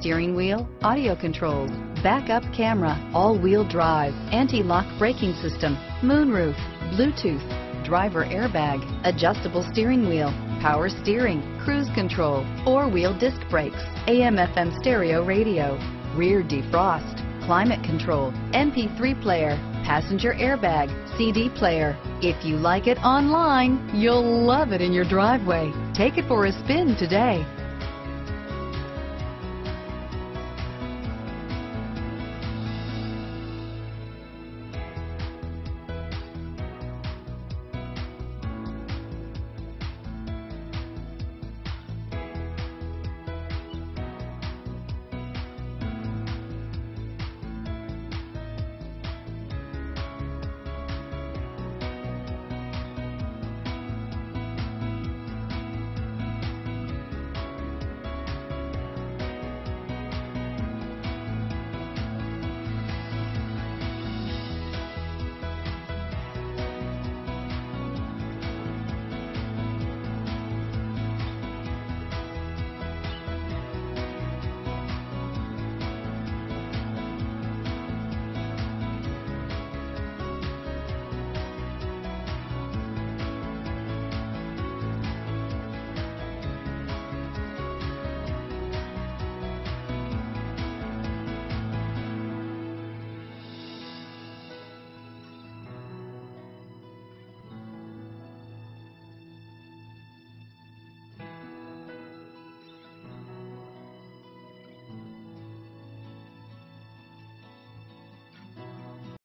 steering wheel audio controls, backup camera, all-wheel drive, anti-lock braking system, moonroof, Bluetooth, driver airbag, adjustable steering wheel, power steering, cruise control, four-wheel disc brakes, AM/FM stereo radio, rear defrost, climate control, MP3 player, passenger airbag, CD player. If you like it online, you'll love it in your driveway. Take it for a spin today.